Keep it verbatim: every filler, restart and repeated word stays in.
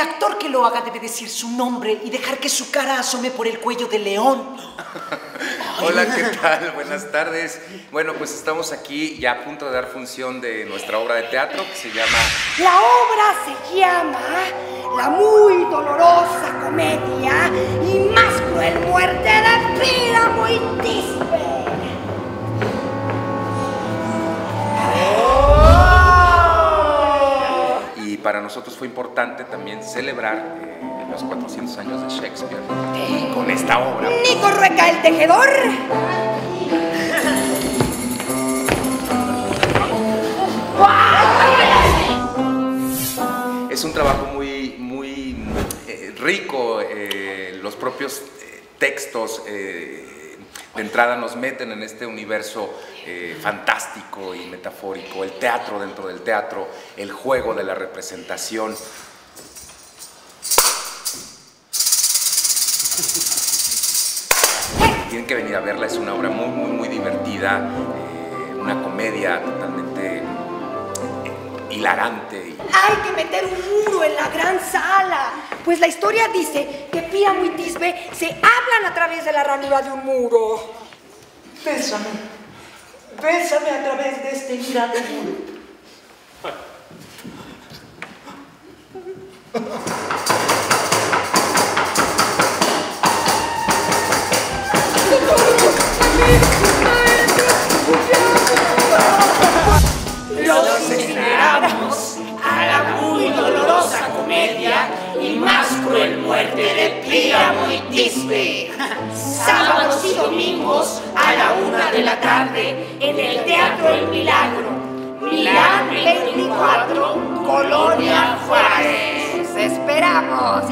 El actor que lo haga debe decir su nombre y dejar que su cara asome por el cuello de león. Hola, ¿qué tal? Buenas tardes. Bueno, pues estamos aquí ya a punto de dar función de nuestra obra de teatro que se llama... La obra se llama La muy dolorosa comedia y más cruel muerte de Píramo y Tisbe. Para nosotros fue importante también celebrar eh, los cuatrocientos años de Shakespeare eh, con esta obra. Nico Rueca, el tejedor. Es un trabajo muy, muy eh, rico. Eh, los propios eh, textos eh, de entrada nos meten en este universo Eh, fantástico y metafórico, el teatro dentro del teatro, el juego de la representación. Tienen que venir a verla, es una obra muy, muy, muy divertida, eh, una comedia totalmente eh, hilarante. Hay que meter un muro en la gran sala, pues la historia dice que Píramo y Tisbe se hablan a través de la ranura de un muro. Pésame. Bésame a través de este grande muro. Los esperamos a la muy dolorosa comedia y más cruel muerte de Píramo y Tisbe. Sábados y domingos a la una de la tarde en el Teatro El Milagro, Milagro veinticuatro, Colonia Juárez. ¡Esperamos!